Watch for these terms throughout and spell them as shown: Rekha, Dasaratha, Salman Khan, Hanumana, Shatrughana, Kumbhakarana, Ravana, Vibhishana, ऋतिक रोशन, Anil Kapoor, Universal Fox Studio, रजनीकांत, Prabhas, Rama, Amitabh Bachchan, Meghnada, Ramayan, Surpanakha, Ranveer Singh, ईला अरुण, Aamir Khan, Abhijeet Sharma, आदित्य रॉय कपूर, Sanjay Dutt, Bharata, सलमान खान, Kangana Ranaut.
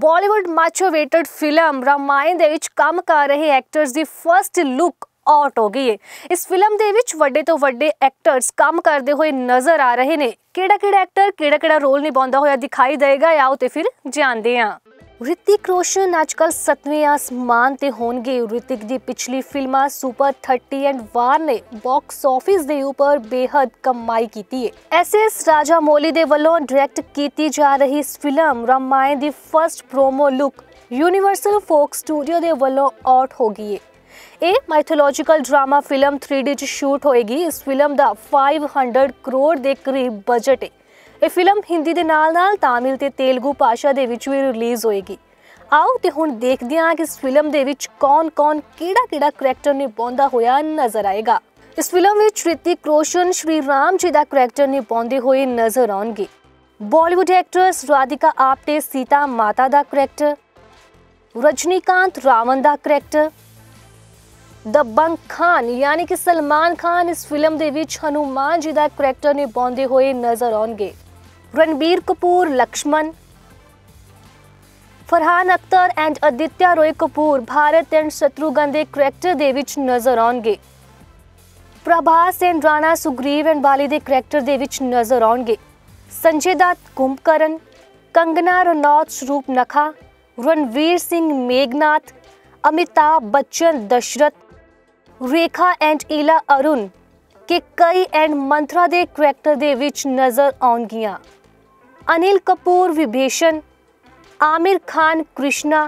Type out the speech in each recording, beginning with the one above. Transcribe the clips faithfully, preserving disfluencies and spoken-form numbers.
Bollywood much awaited film Ramayan दे विच काम कर रहे एक्टर्स की फर्स्ट लुक आउट हो गई है। इस फिल्म दे विच वड्डे तो वड्डे एक्टर्स काम करते हुए नजर आ रहे हैं। केड़ा केड़ा एक्टर केड़ा केड़ा रोल निभाता हुआ दिखाई देगा, आओ तो फिर जानते हैं। ऋतिक रोशन आजकल सतवें आसमान ते होंगे। ऋतिक दी पिछली फिल्मां सुपर तीस एंड वार ने बॉक्स ऑफिस दे ऊपर बेहद कमाई कीती है। एस एस राजामौली दे वल्लों डायरेक्ट कीती जा रही इस फिल्म रामायण दी first promo look universal Fox studio दे वल्लों आउट हो गई है। ਇਹ mythological drama film three D ਚ ਸ਼ੂਟ ਹੋਏਗੀ। ਇਸ ਫਿਲਮ ਦਾ पाँच सौ ਕਰੋੜ ਦੇ ਕਰੀਬ ਬਜਟ ਹੈ। ਇਹ ਫਿਲਮ ਹਿੰਦੀ ਦੇ ਨਾਲ-ਨਾਲ ਤਾਮਿਲ ਤੇ ਤੇਲਗੂ ਭਾਸ਼ਾ ਦੇ ਵਿੱਚ ਵੀ ਰਿਲੀਜ਼ ਹੋਏਗੀ। ਆਓ ਤੇ ਹੁਣ ਦੇਖਦੇ ਹਾਂ ਕਿ ਇਸ ਫਿਲਮ ਦੇ ਵਿੱਚ ਕੌਣ-ਕੌਣ ਕਿਹੜਾ-ਕਿਹੜਾ ਕਰੈਕਟਰ ਨਿਭਾਉਂਦਾ ਹੋਇਆ ਨਜ਼ਰ ਆਏਗਾ। ਇਸ ਫਿਲਮ ਵਿੱਚ ऋतिक रोशन श्री राम जी ਦਾ ਕਰੈਕਟਰ ਨਿਭਾਉਂਦੇ ਹੋਏ ਨਜ਼ਰ ਆਉਣਗੇ। ਬਾਲੀਵੁੱਡ ਐਕਟਰਸ राधिका आपटे सीता माता ਦਾ ਕਰੈਕਟਰ, रजनीकांत रावण ਦਾ ਕਰੈਕਟਰ, दबंग खान यानी कि सलमान खान इस फिल्म दे विच हनुमान जी का करैक्टर निभाते हुए नजर आएंगे। रणबीर कपूर लक्ष्मण, फरहान अख्तर एंड आदित्य रॉय कपूर भारत एंड शत्रुघ्न के करैक्टर दे विच नजर आएंगे। प्रभास एंड राणा सुग्रीव एंड बाली के करैक्टर दे विच नजर आएंगे। संजय दत्त कुंभकर्ण, कंगना रनौत शूर्पणखा, रणवीर सिंह मेघनाथ, अमिताभ बच्चन दशरथ, रेखा एंड ईला अरुण के कई एंड मंत्रा दे करैक्टर दे विच नज़र आउणगियां। अनिल कपूर विभीषण, आमिर खान कृष्णा,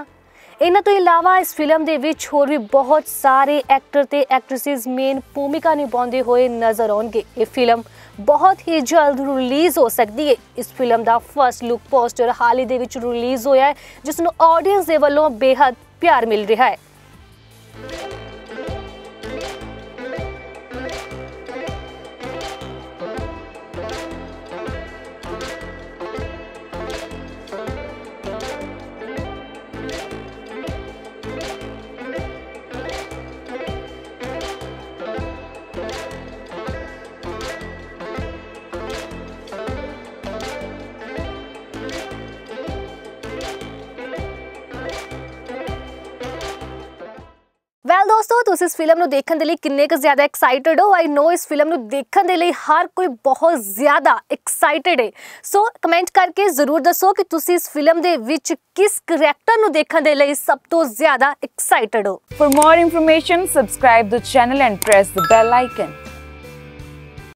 इन्हां तो इलावा इस फिल्म दे विच होर भी बहुत सारे एक्टर ते एक्ट्रेसिस मेन भूमिका निभाते हुए नज़र आउणगे। ये फिल्म बहुत ही जल्द रिलीज़ हो सकती है। इस फिल्म दा फर्स्ट लुक पोस्टर हाल ही दे विच रिलीज़ होया है, जिस नूं ऑडियंस दे वल्लों बेहद प्यार मिल रहा है। वैल दोस्तों, तुम इस फिल्म को देखने के लिए किन्ने क ज़्यादा एक्साइटेड हो। आई नो इस फिल्म को देखने के लिए हर कोई बहुत ज़्यादा एक्साइटेड है। सो कमेंट करके जरूर दसो कि तुम इस फिल्म के विच किस करैक्टर को देखने के लिए सब तो ज़्यादा एक्साइटेड हो। For more information subscribe the channel and press the bell icon.